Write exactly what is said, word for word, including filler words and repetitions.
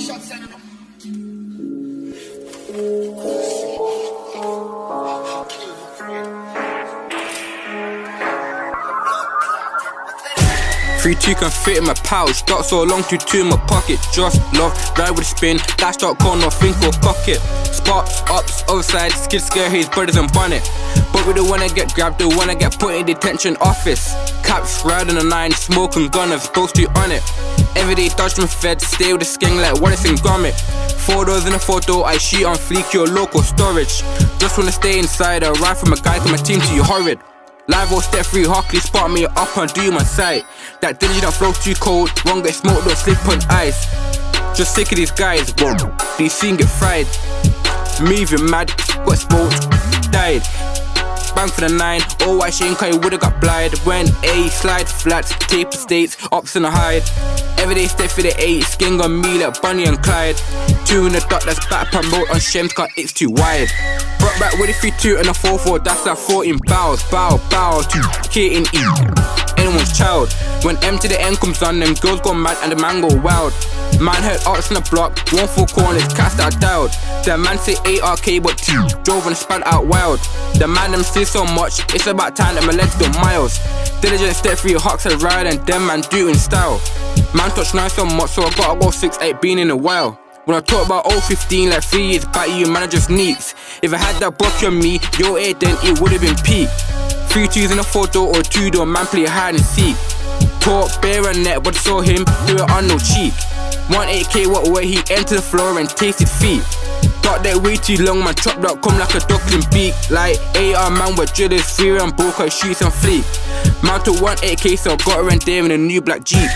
shot signing up. Free two can fit in my pouch, got so long to two in my pocket. Just love, ride with a spin, dash dot corner, think or pocket. Spots, ups, other side, skid scare, his brothers and bonnet. But we don't wanna get grabbed, don't wanna get put in detention office. Caps, riding a nine, smoke and gunners, those two on it. Everyday dodge from feds, stay with the skin like Wallace and Gromit. Photos in a photo, I shoot on fleek, your local storage. Just wanna stay inside, I ride from a guy from my team to you horrid. Live or step free, Hockley, spot me up and do my sight. That dingy don't flow too cold, won't get smoked, don't slip on ice. Just sick of these guys, whoa, these seen get fried. Moving mad, got smoked, died. Bang for the nine, oh white shame, cause you would've got blind. When A, slide, flats, tape estates, ups and a hide. Everyday step for the eight, skin on me like Bonnie and Clyde. Two in the dot, that's back promote on Shems, cause it's too wide. Brought back with a three two and a four four, that's like fourteen bows. Bow, bow, two, K and E, anyone's child. When M to the N comes on, them girls go mad and the man go wild. Man heard arts on the block, one full corners, cast out dialed. The man say A R K but two, drove and spat out wild. The man them say so much, it's about time that my legs go miles. Diligent step three, Hawks and ride and them man do in style. Man touch nine so much, so I gotta go six eight, been in a while. When I talk about oh fifteen like three years back, you manager sneaks. If I had that block on me, yo air then it would've been peak. Three twos in a four door or two door, man play hide and seek. Talk bare and net, but I saw him do it on no cheek. one eight K what way he entered the floor and tasted feet. Got that way too long, man chopped up come like a duckling beak. Like A R man with drillers, free and broke her shoots and fleek. Man took one eight K so I got her and there in a new black Jeep.